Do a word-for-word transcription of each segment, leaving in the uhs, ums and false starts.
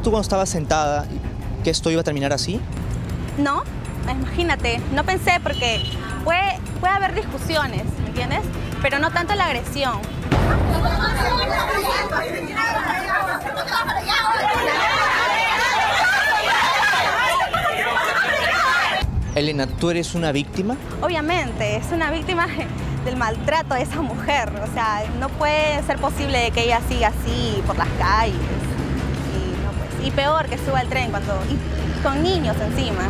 ¿Pensaste tú cuando estabas sentada que esto iba a terminar así? No, imagínate, no pensé porque puede, puede haber discusiones, ¿me entiendes? Pero no tanto la agresión. Elena, ¿tú eres una víctima? Obviamente, es una víctima del maltrato de esa mujer. O sea, no puede ser posible que ella siga así por las calles. Y, no, pues, y peor que suba al tren cuando y con niños encima.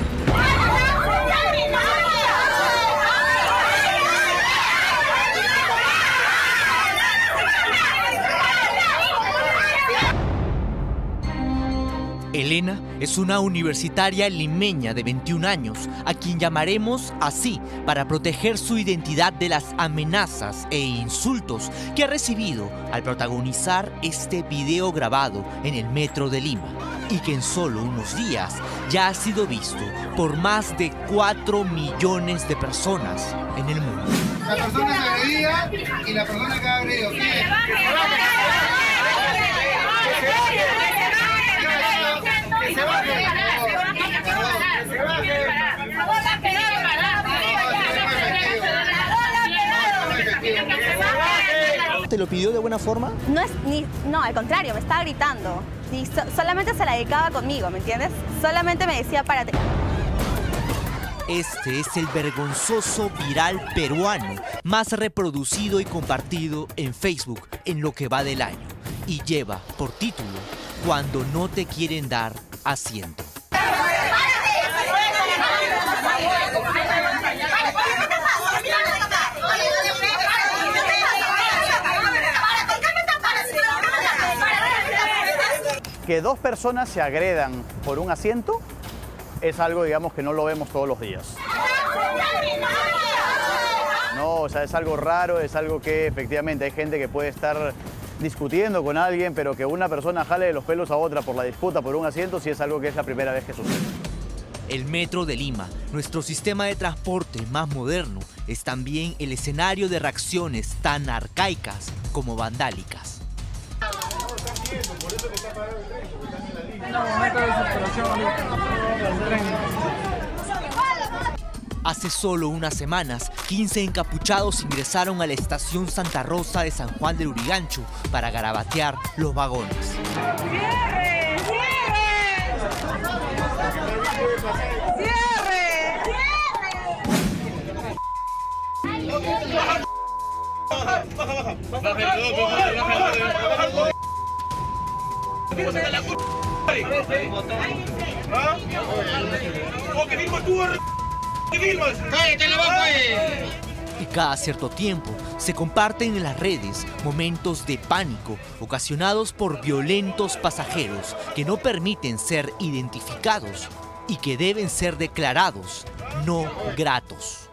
Elena es una universitaria limeña de veintiún años, a quien llamaremos así para proteger su identidad de las amenazas e insultos que ha recibido al protagonizar este video grabado en el Metro de Lima y que en solo unos días ya ha sido visto por más de cuatro millones de personas en el mundo. La persona se agredía y la persona que ha agredido. ¿Te lo pidió de buena forma? No, es, ni, no, al contrario, me estaba gritando. Y so, solamente se la dedicaba conmigo, ¿me entiendes? Solamente me decía, párate. Este es el vergonzoso viral peruano más reproducido y compartido en Facebook en lo que va del año. Y lleva por título, cuando no te quieren dar asiento. Que dos personas se agredan por un asiento es algo, digamos, que no lo vemos todos los días. No, o sea, es algo raro, es algo que efectivamente hay gente que puede estar discutiendo con alguien, pero que una persona jale de los pelos a otra por la disputa por un asiento, sí es algo que es la primera vez que sucede. El Metro de Lima, nuestro sistema de transporte más moderno, es también el escenario de reacciones tan arcaicas como vandálicas. Hace solo unas semanas, quince encapuchados ingresaron a la estación Santa Rosa de San Juan de Lurigancho para garabatear los vagones. ¡Cierre! ¡Cierre! ¡Cierre! ¡Cierre! ¡Baja, baja, baja! Y cada cierto tiempo se comparten en las redes momentos de pánico ocasionados por violentos pasajeros que no permiten ser identificados y que deben ser declarados no gratos.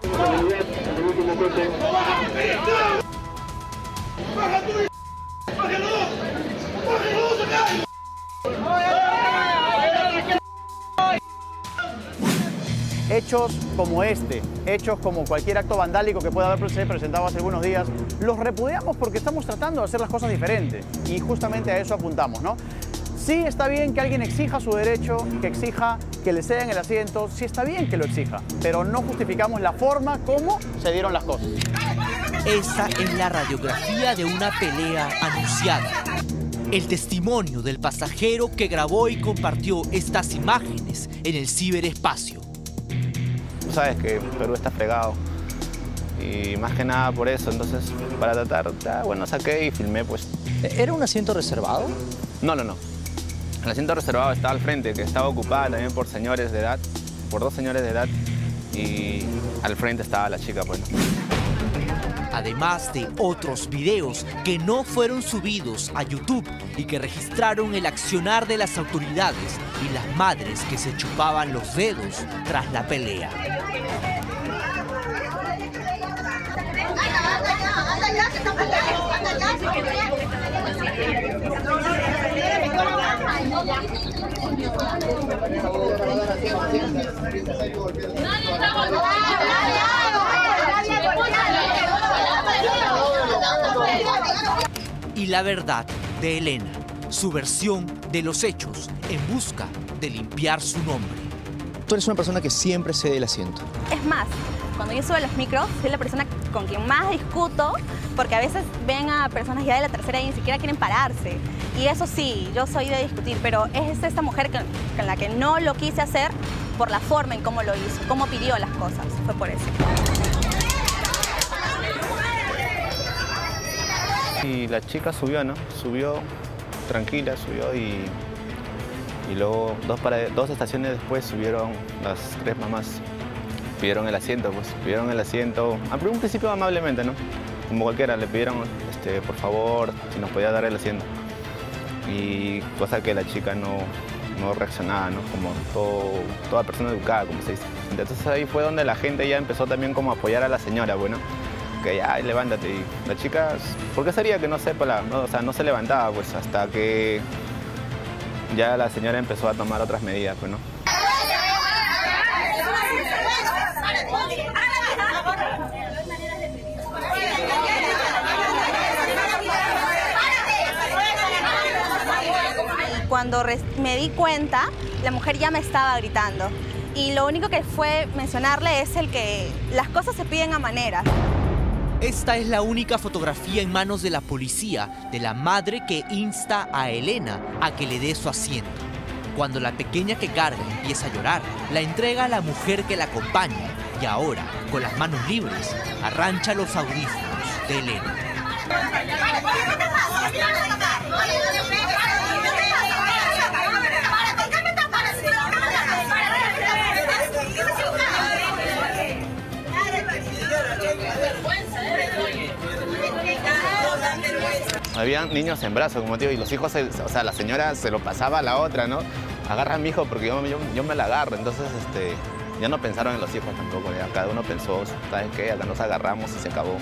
Hechos como este, hechos como cualquier acto vandálico que pueda haberse presentado hace algunos días, los repudiamos porque estamos tratando de hacer las cosas diferentes y justamente a eso apuntamos, ¿no? Sí está bien que alguien exija su derecho, que exija que le ceden el asiento, sí está bien que lo exija, pero no justificamos la forma como se dieron las cosas. Esa es la radiografía de una pelea anunciada. El testimonio del pasajero que grabó y compartió estas imágenes en el ciberespacio. Sabes que Perú está fregado y más que nada por eso, entonces para tratar, ya, bueno, saqué y filmé pues. ¿Era un asiento reservado? No, no, no. El asiento reservado estaba al frente, que estaba ocupada también por señores de edad, por dos señores de edad y al frente estaba la chica pues. Además de otros videos que no fueron subidos a YouTube y que registraron el accionar de las autoridades y las madres que se chupaban los dedos tras la pelea. Y la verdad de Elena, su versión de los hechos en busca de limpiar su nombre. Tú eres una persona que siempre cede el asiento. Es más, cuando yo subo los micros, soy la persona con quien más discuto, porque a veces ven a personas ya de la tercera y ni siquiera quieren pararse. Y eso sí, yo soy de discutir, pero es esta mujer con, con la que no lo quise hacer por la forma en cómo lo hizo, cómo pidió las cosas. Fue por eso. Y la chica subió, ¿no? Subió tranquila, subió y, y luego dos, para, dos estaciones después subieron las tres mamás. Pidieron el asiento, pues, pidieron el asiento, al principio amablemente, ¿no? Como cualquiera, le pidieron, este, por favor, si nos podía dar el asiento. Y cosa que la chica no, no reaccionaba, ¿no? Como todo, toda persona educada, como se dice. Entonces ahí fue donde la gente ya empezó también como a apoyar a la señora, bueno, que ya, levántate. Y la chica, ¿por qué sería que no sepa la, no, o sea, no se levantaba, pues, hasta que ya la señora empezó a tomar otras medidas, pues, ¿no? Cuando me di cuenta, la mujer ya me estaba gritando. Y lo único que fue mencionarle es el que las cosas se piden a maneras. Esta es la única fotografía en manos de la policía de la madre que insta a Elena a que le dé su asiento. Cuando la pequeña que carga empieza a llorar, la entrega a la mujer que la acompaña y ahora, con las manos libres, arrancha los audífonos de Elena. Habían niños en brazos, como digo, y los hijos, o sea, la señora se lo pasaba a la otra, ¿no? Agarra a mi hijo porque yo, yo, yo me la agarro, entonces, este... ya no pensaron en los hijos tampoco, ya cada uno pensó, ¿sabes qué? Acá nos agarramos y se acabó.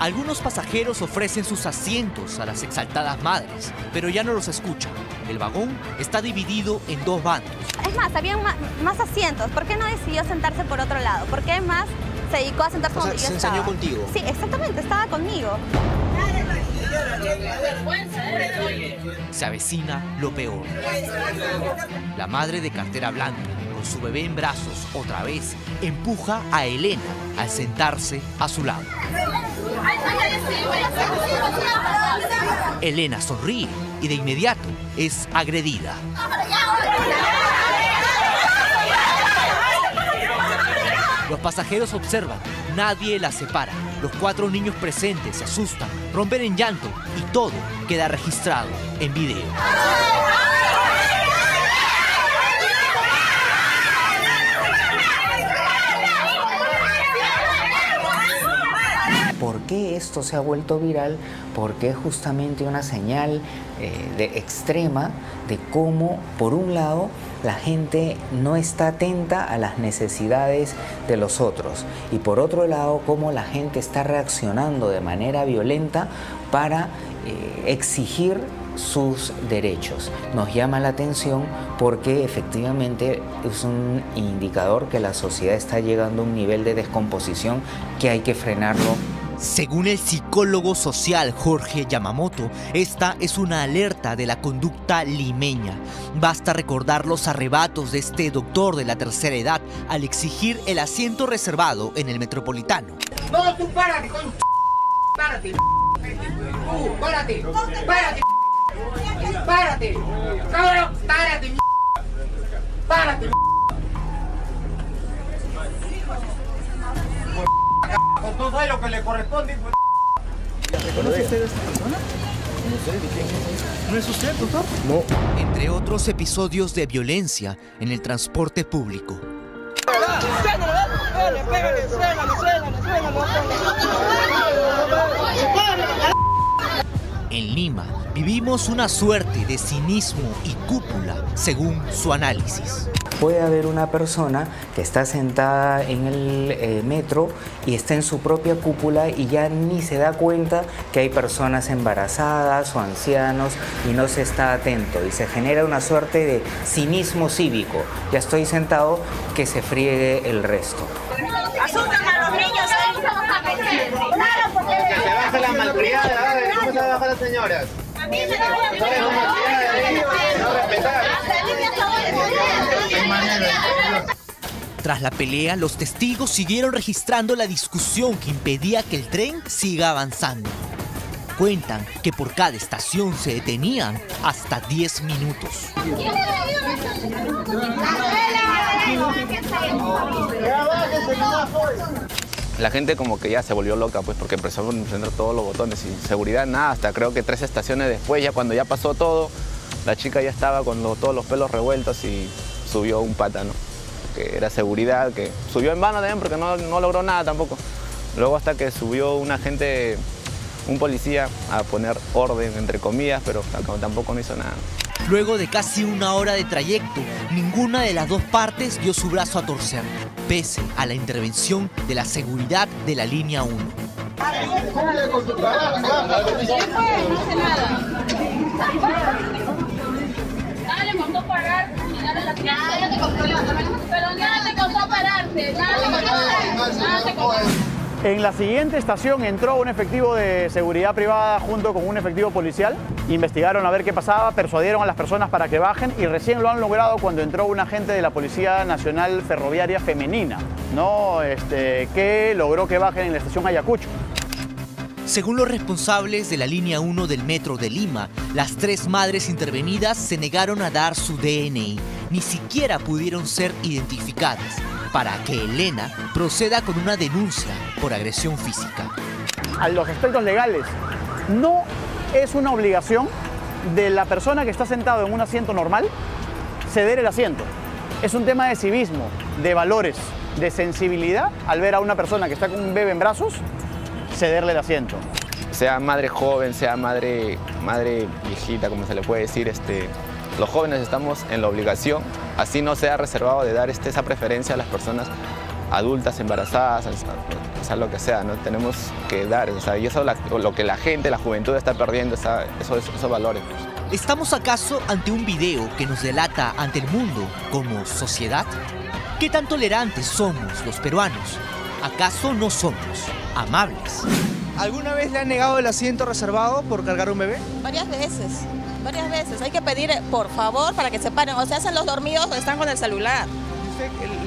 Algunos pasajeros ofrecen sus asientos a las exaltadas madres, pero ya no los escuchan. El vagón está dividido en dos bandos. Es más, habían más asientos. ¿Por qué no decidió sentarse por otro lado? ¿Por qué más se dedicó a sentarse donde yo estaba? ¿Se enseñó contigo? Sí, exactamente, estaba conmigo. Se avecina lo peor. La madre de cartera blanca, con su bebé en brazos, otra vez, empuja a Elena al sentarse a su lado. Elena sonríe y de inmediato es agredida. Los pasajeros observan, nadie la separa. Los cuatro niños presentes se asustan, rompen en llanto y todo queda registrado en video. ¿Por qué esto se ha vuelto viral? Porque es justamente una señal eh, de extrema de cómo, por un lado, la gente no está atenta a las necesidades de los otros y, por otro lado, cómo la gente está reaccionando de manera violenta para eh, exigir sus derechos. Nos llama la atención porque efectivamente es un indicador que la sociedad está llegando a un nivel de descomposición que hay que frenarlo. Según el psicólogo social Jorge Yamamoto, esta es una alerta de la conducta limeña. Basta recordar los arrebatos de este doctor de la tercera edad al exigir el asiento reservado en el metropolitano. No, tú párate, con... párate, tú, párate, párate, párate, cabrón, párate, párate, no sabe lo que le corresponde. ¿Conoce usted a esta persona? ¿No es usted, doctor? No. Entre otros episodios de violencia en el transporte público. En Lima vivimos una suerte de cinismo y cúpula, según su análisis. Puede haber una persona que está sentada en el eh, metro y está en su propia cúpula y ya ni se da cuenta que hay personas embarazadas o ancianos y no se está atento. Y se genera una suerte de cinismo cívico. Ya estoy sentado, que se friegue el resto. Asustan a los niños, ahí estamos a meter. Claro, porque... que se baje la malcriada, ¿eh? vamos a bajar a las señoras. A mí me da la vida. Tras la pelea, los testigos siguieron registrando la discusión que impedía que el tren siga avanzando. Cuentan que por cada estación se detenían hasta diez minutos. La gente como que ya se volvió loca, pues, porque empezó a encender todos los botones y seguridad nada, hasta creo que tres estaciones después, ya cuando ya pasó todo, la chica ya estaba con lo, todos los pelos revueltos y subió un pata, ¿no? Que era seguridad, que subió en vano también porque no, no logró nada tampoco. Luego hasta que subió un agente, un policía, a poner orden, entre comillas, pero tampoco no hizo nada. Luego de casi una hora de trayecto, ninguna de las dos partes dio su brazo a torcer, pese a la intervención de la seguridad de la línea uno. En la siguiente estación entró un efectivo de seguridad privada junto con un efectivo policial. Investigaron a ver qué pasaba, persuadieron a las personas para que bajen y recién lo han logrado cuando entró un agente de la Policía Nacional Ferroviaria Femenina, ¿no? Este, que logró que bajen en la estación Ayacucho. Según los responsables de la línea uno del Metro de Lima, las tres madres intervenidas se negaron a dar su D N I. Ni siquiera pudieron ser identificadas, para que Elena proceda con una denuncia por agresión física. A los aspectos legales, no es una obligación de la persona que está sentada en un asiento normal ceder el asiento. Es un tema de civismo, de valores, de sensibilidad al ver a una persona que está con un bebé en brazos, cederle el asiento. Sea madre joven, sea madre, madre viejita, como se le puede decir, este... los jóvenes estamos en la obligación, así no sea reservado, de dar esa preferencia a las personas adultas, embarazadas, o sea, lo que sea, ¿no? Tenemos que dar, o sea, y eso es lo que la gente, la juventud está perdiendo, esa, esos, esos valores. ¿Estamos acaso ante un video que nos delata ante el mundo como sociedad? ¿Qué tan tolerantes somos los peruanos? ¿Acaso no somos amables? ¿Alguna vez le han negado el asiento reservado por cargar un bebé? Varias veces. Varias veces, hay que pedir por favor para que se paren, o se hacen los dormidos o están con el celular.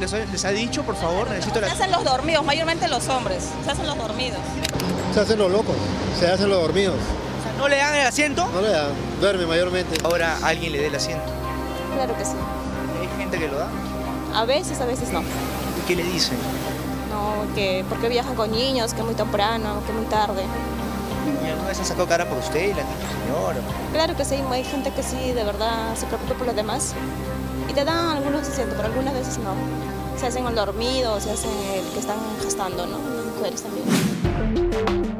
¿Usted les ha dicho, por favor, necesito la... Se hacen los dormidos, mayormente los hombres, se hacen los dormidos. Se hacen los locos, se hacen los dormidos. O sea, ¿no le dan el asiento? No le dan, duerme mayormente. Ahora alguien le dé el asiento. Claro que sí. ¿Hay gente que lo da? A veces, a veces no. ¿Y qué le dicen? No, que porque viajan con niños, que muy temprano, que muy tarde. ¿Y alguna vez se sacó cara por usted y la señora? Claro que sí, hay gente que sí, de verdad, se preocupa por los demás. Y te dan algunos asientos, pero algunas veces no. Se hacen el dormido, se hacen el que están gastando, ¿no? Mujeres también.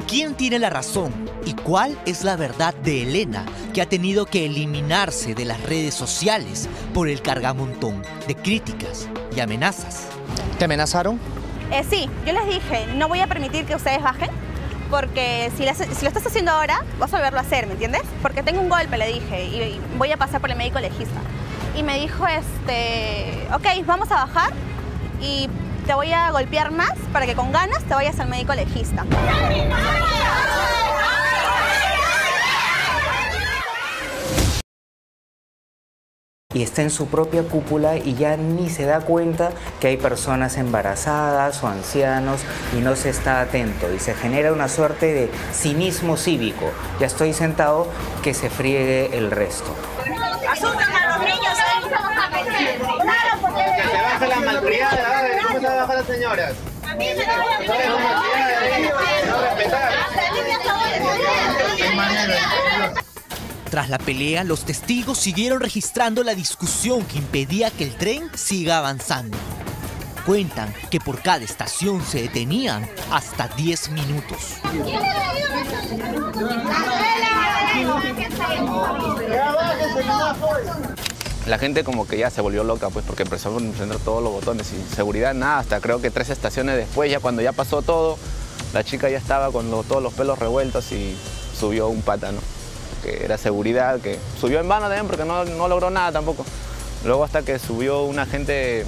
¿Quién tiene la razón? ¿Y cuál es la verdad de Elena, que ha tenido que eliminarse de las redes sociales por el cargamontón de críticas y amenazas? ¿Te amenazaron? Eh, sí, yo les dije, no voy a permitir que ustedes bajen. Porque si, la, si lo estás haciendo ahora, vas a volverlo a hacer, ¿me entiendes? Porque tengo un golpe, le dije, y voy a pasar por el médico legista. Y me dijo, este, ok, vamos a bajar y te voy a golpear más para que con ganas te vayas al médico legista. Y está en su propia cúpula y ya ni se da cuenta que hay personas embarazadas o ancianos y no se está atento y se genera una suerte de cinismo cívico. Ya estoy sentado, que se friegue el resto. Asustan a los niños, vamos a meter. Claro, porque se baja la malcriada, ¿cómo se baja las señoras? A mí me da la vida. Tras la pelea, los testigos siguieron registrando la discusión que impedía que el tren siga avanzando. Cuentan que por cada estación se detenían hasta diez minutos. La gente como que ya se volvió loca, pues, porque empezó a encender todos los botones y seguridad nada, hasta creo que tres estaciones después, ya cuando ya pasó todo, la chica ya estaba con lo, todos los pelos revueltos y subió un pata, ¿no? Que era seguridad, que subió en vano también porque no, no logró nada tampoco. Luego hasta que subió un agente,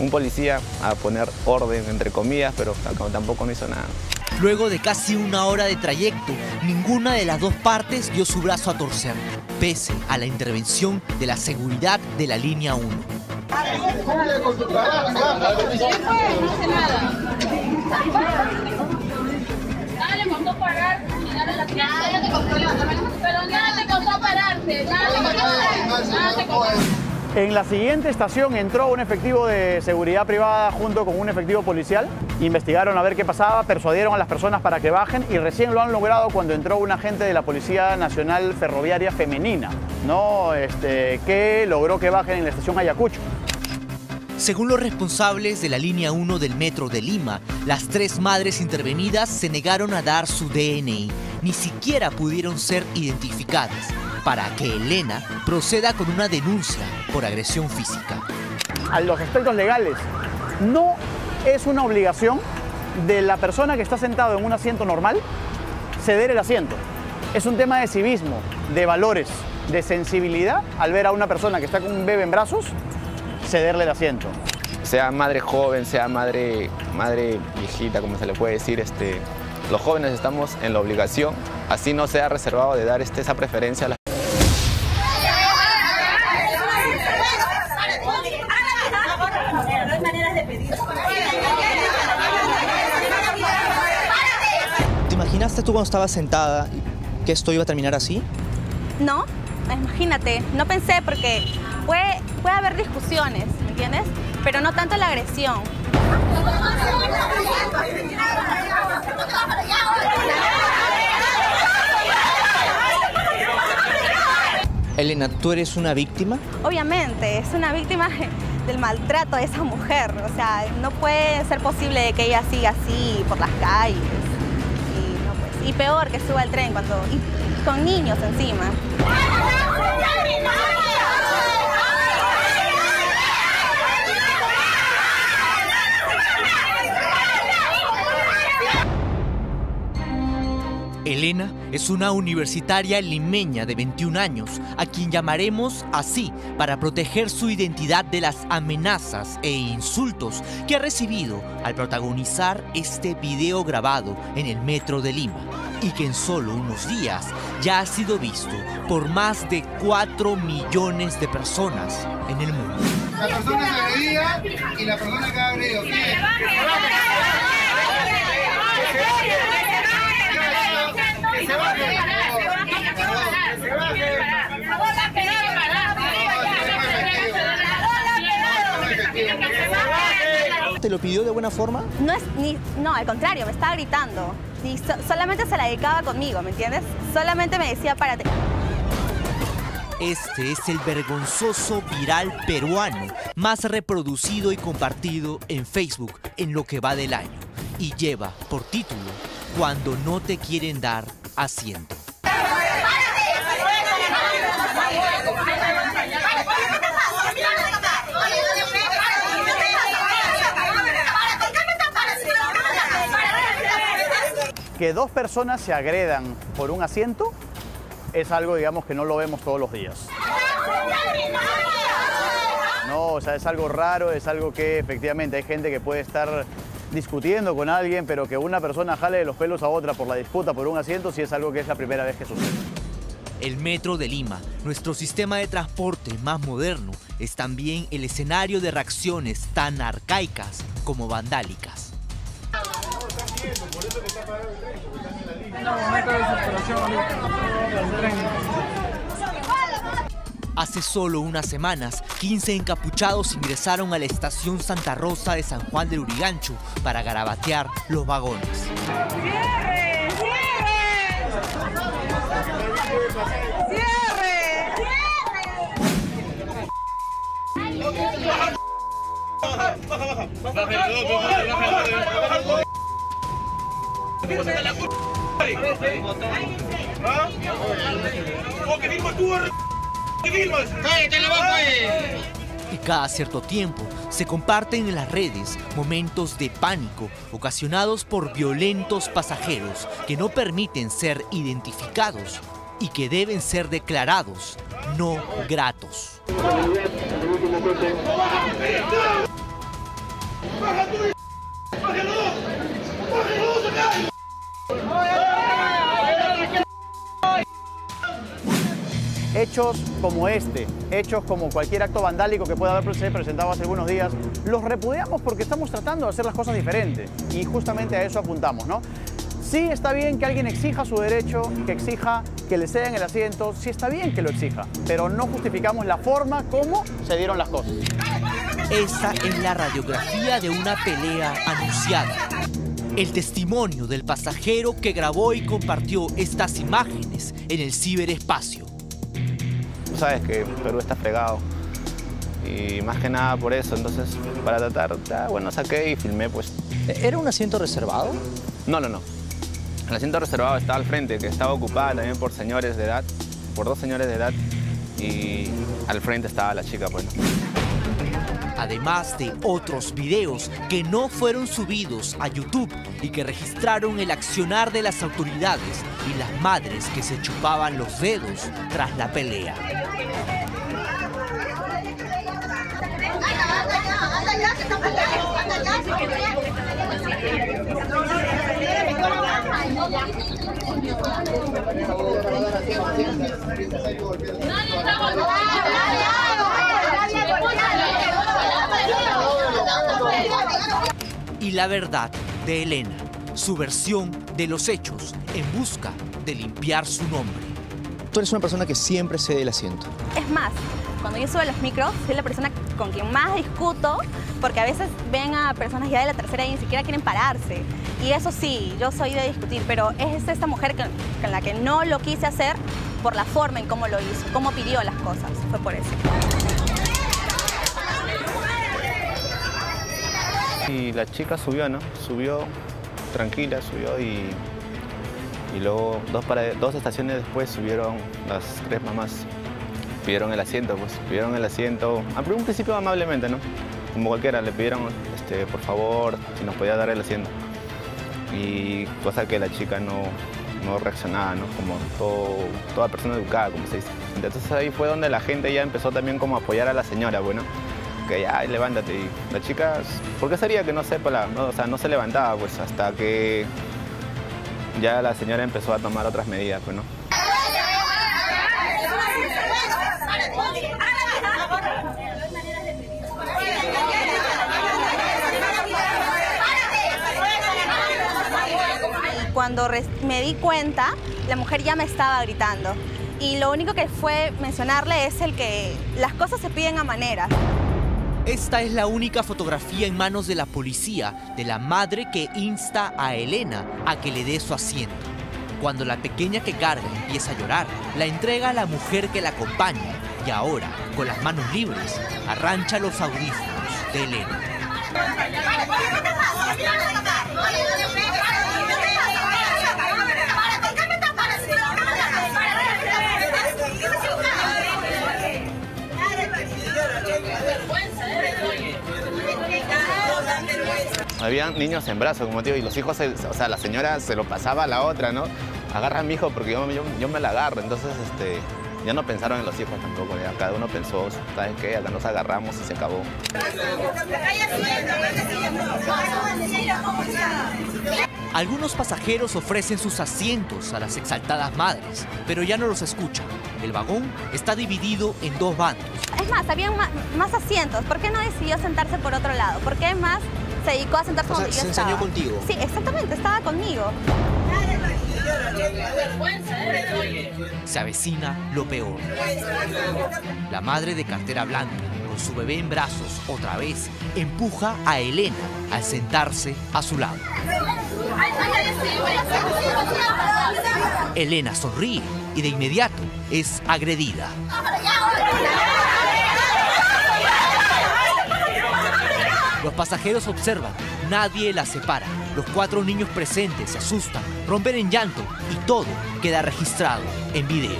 un policía, a poner orden, entre comillas, pero tampoco no hizo nada. Luego de casi una hora de trayecto, ninguna de las dos partes dio su brazo a torcer, pese a la intervención de la seguridad de la línea uno. En la siguiente estación entró un efectivo de seguridad privada junto con un efectivo policial. Investigaron a ver qué pasaba, persuadieron a las personas para que bajen y recién lo han logrado cuando entró un agente de la Policía Nacional Ferroviaria Femenina, ¿no? Este, que logró que bajen en la estación Ayacucho. Según los responsables de la línea uno del Metro de Lima, las tres madres intervenidas se negaron a dar su D N I. Ni siquiera pudieron ser identificadas, para que Elena proceda con una denuncia por agresión física. A los aspectos legales, no es una obligación de la persona que está sentada en un asiento normal ceder el asiento. Es un tema de civismo, de valores, de sensibilidad al ver a una persona que está con un bebé en brazos cederle el asiento. Sea madre joven, sea madre, madre viejita, como se le puede decir, este, los jóvenes estamos en la obligación, así no sea reservado, de dar este, esa preferencia a las... ¿Te imaginaste tú cuando estabas sentada que esto iba a terminar así? No, imagínate, no pensé porque puede, puede haber discusiones, ¿me entiendes? Pero no tanto la agresión. Elena, ¿tú eres una víctima? Obviamente, es una víctima del maltrato de esa mujer. O sea, no puede ser posible que ella siga así por las calles. Y peor que suba el tren cuando, y con niños encima. Elena es una universitaria limeña de veintiún años, a quien llamaremos así para proteger su identidad de las amenazas e insultos que ha recibido al protagonizar este video grabado en el Metro de Lima y que en solo unos días ya ha sido visto por más de cuatro millones de personas en el mundo. La persona se agredía y la persona que ha agredido. ¿Te lo pidió de buena forma? No, es, ni, no, al contrario, me estaba gritando. Y so, solamente se la dedicaba conmigo, ¿me entiendes? Solamente me decía, párate. Este es el vergonzoso viral peruano más reproducido y compartido en Facebook en lo que va del año. Y lleva por título, cuando no te quieren dar asiento. Que dos personas se agredan por un asiento es algo, digamos, que no lo vemos todos los días. No, o sea, es algo raro, es algo que efectivamente hay gente que puede estar discutiendo con alguien, pero que una persona jale de los pelos a otra por la disputa por un asiento, sí es algo que es la primera vez que sucede. El Metro de Lima, nuestro sistema de transporte más moderno, es también el escenario de reacciones tan arcaicas como vandálicas. Hace solo unas semanas, quince encapuchados ingresaron a la estación Santa Rosa de San Juan de Lurigancho para garabatear los vagones. ¡Cierre! ¡Cierre! ¡Cierre! ¡Cierre! ¡Baja, baja, baja! ¡Baja, Y cada cierto tiempo se comparten en las redes momentos de pánico ocasionados por violentos pasajeros que no permiten ser identificados y que deben ser declarados no gratos. Hechos como este, hechos como cualquier acto vandálico que pueda haberse presentado hace algunos días, los repudiamos porque estamos tratando de hacer las cosas diferentes y justamente a eso apuntamos, ¿no? Sí está bien que alguien exija su derecho, que exija que le cedan el asiento, sí está bien que lo exija, pero no justificamos la forma como se dieron las cosas. Esta es la radiografía de una pelea anunciada. El testimonio del pasajero que grabó y compartió estas imágenes en el ciberespacio. Sabes que Perú está fregado y más que nada por eso, entonces para tratar, ya, bueno, saqué y filmé pues. ¿Era un asiento reservado? No, no, no. El asiento reservado estaba al frente, que estaba ocupada también por señores de edad, por dos señores de edad y al frente estaba la chica pues. Además de otros videos que no fueron subidos a YouTube y que registraron el accionar de las autoridades y las madres que se chupaban los dedos tras la pelea. Y la verdad de Elena, su versión de los hechos en busca de limpiar su nombre. Tú eres una persona que siempre cede el asiento. Es más, cuando yo subo los micros, soy la persona con quien más discuto, porque a veces ven a personas ya de la tercera y ni siquiera quieren pararse. Y eso sí, yo soy de discutir, pero es esta mujer con, con la que no lo quise hacer por la forma en cómo lo hizo, cómo pidió las cosas, fue por eso. Y la chica subió, ¿no? Subió tranquila, subió y, y luego dos, para, dos estaciones después subieron las tres mamás. Pidieron el asiento, pues, pidieron el asiento, al un principio amablemente, ¿no? Como cualquiera, le pidieron, este, por favor, si nos podía dar el asiento. Y cosa que la chica no, no reaccionaba, ¿no? Como todo, toda persona educada, como se dice. Entonces ahí fue donde la gente ya empezó también como a apoyar a la señora, bueno. Que ya, levántate. Y la chica, ¿por qué sería que no sepa la, no, o sea, no se levantaba? Pues hasta que ya la señora empezó a tomar otras medidas, pues, ¿no? Cuando me di cuenta, la mujer ya me estaba gritando. Y lo único que fue mencionarle es el que las cosas se piden a maneras. Esta es la única fotografía en manos de la policía de la madre que insta a Elena a que le dé su asiento. Cuando la pequeña que carga empieza a llorar, la entrega a la mujer que la acompaña y ahora, con las manos libres, arranca los audífonos de Elena. Había niños en brazos, como tío, y los hijos, se, o sea, la señora se lo pasaba a la otra, ¿no? Agarra a mi hijo porque yo, yo, yo me la agarro. Entonces, este, ya no pensaron en los hijos tampoco, ya cada uno pensó, ¿sabes qué? Acá nos agarramos y se acabó. Algunos pasajeros ofrecen sus asientos a las exaltadas madres, pero ya no los escuchan. El vagón está dividido en dos bandos. Es más, había más, más asientos. ¿Por qué no decidió sentarse por otro lado? ¿Por qué más se dedicó a sentarse donde yo estaba? ¿Se enseñó contigo? Sí, exactamente, estaba conmigo. Se avecina lo peor. La madre de cartera blanca, con su bebé en brazos otra vez, empuja a Elena al sentarse a su lado. Elena sonríe y de inmediato es agredida. Los pasajeros observan, nadie la separa. Los cuatro niños presentes se asustan, rompen en llanto y todo queda registrado en video.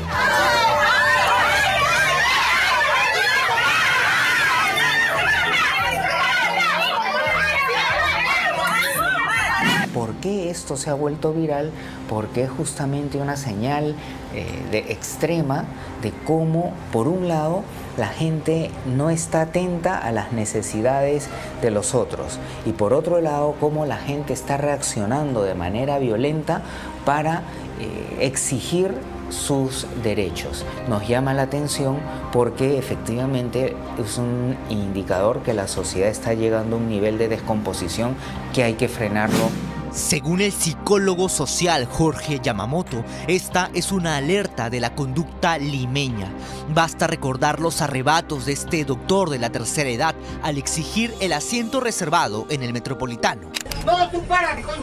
qué esto se ha vuelto viral? Porque es justamente una señal eh, de extrema de cómo, por un lado, la gente no está atenta a las necesidades de los otros y, por otro lado, cómo la gente está reaccionando de manera violenta para eh, exigir sus derechos. Nos llama la atención porque efectivamente es un indicador que la sociedad está llegando a un nivel de descomposición que hay que frenarlo. Según el psicólogo social Jorge Yamamoto, esta es una alerta de la conducta limeña. Basta recordar los arrebatos de este doctor de la tercera edad al exigir el asiento reservado en el metropolitano. No, tú párate, con...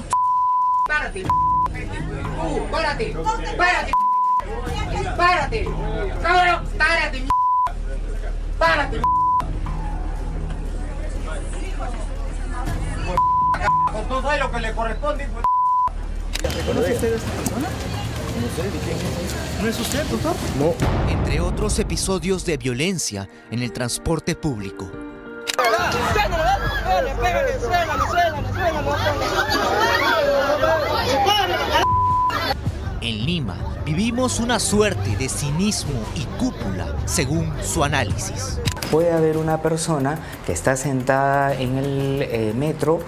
párate, tú, párate, párate. ¡Párate! ¡Cabrón! ¡Párate, m***! ¡Párate, m***! ¡Con todo lo que le corresponde, hijo de... ¿Conoce usted a esta persona? No sé, ¿de quién es? ¿No es usted, doctor? No. Entre otros episodios de violencia en el transporte público. ¡Pégale, pégale, pégale, pégale, pégale! En Lima vivimos una suerte de cinismo y cúpula, según su análisis. Puede haber una persona que está sentada en el eh, metro